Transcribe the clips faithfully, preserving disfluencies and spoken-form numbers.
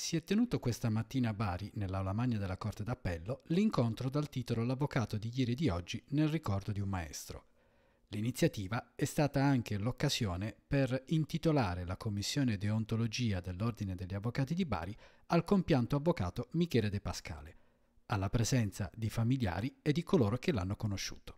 Si è tenuto questa mattina a Bari, nell'aula magna della Corte d'Appello, l'incontro dal titolo L'avvocato di ieri e di oggi nel ricordo di un maestro. L'iniziativa è stata anche l'occasione per intitolare la Commissione Deontologia dell'Ordine degli Avvocati di Bari al compianto avvocato Michele De Pascale, alla presenza di familiari e di coloro che l'hanno conosciuto.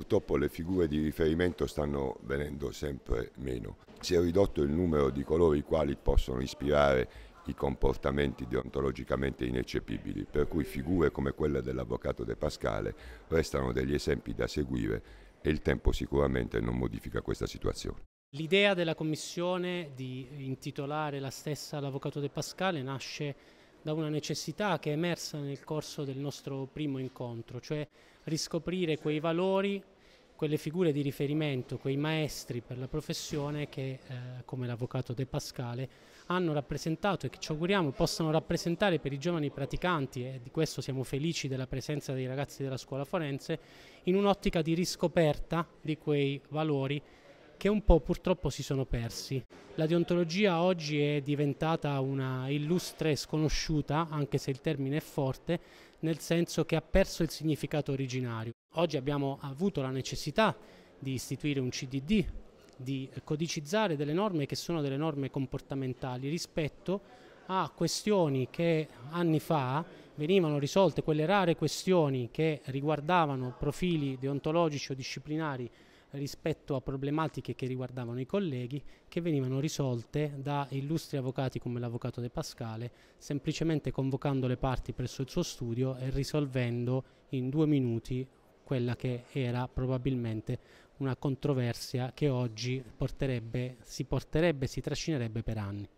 Purtroppo le figure di riferimento stanno venendo sempre meno. Si è ridotto il numero di coloro i quali possono ispirare i comportamenti deontologicamente ineccepibili, per cui figure come quella dell'avvocato De Pascale restano degli esempi da seguire e il tempo sicuramente non modifica questa situazione. L'idea della Commissione di intitolare la stessa l'avvocato De Pascale nasce da una necessità che è emersa nel corso del nostro primo incontro, cioè riscoprire quei valori, quelle figure di riferimento, quei maestri per la professione che, eh, come l'avvocato De Pascale, hanno rappresentato e che ci auguriamo possano rappresentare per i giovani praticanti, e di questo siamo felici della presenza dei ragazzi della scuola forense, in un'ottica di riscoperta di quei valori che un po' purtroppo si sono persi. La deontologia oggi è diventata una illustre sconosciuta, anche se il termine è forte, nel senso che ha perso il significato originario. Oggi abbiamo avuto la necessità di istituire un C D D, di codicizzare delle norme che sono delle norme comportamentali rispetto a questioni che anni fa venivano risolte, quelle rare questioni che riguardavano profili deontologici o disciplinari rispetto a problematiche che riguardavano i colleghi, che venivano risolte da illustri avvocati come l'avvocato De Pascale, semplicemente convocando le parti presso il suo studio e risolvendo in due minuti quella che era probabilmente una controversia che oggi porterebbe, si porterebbe, si trascinerebbe per anni.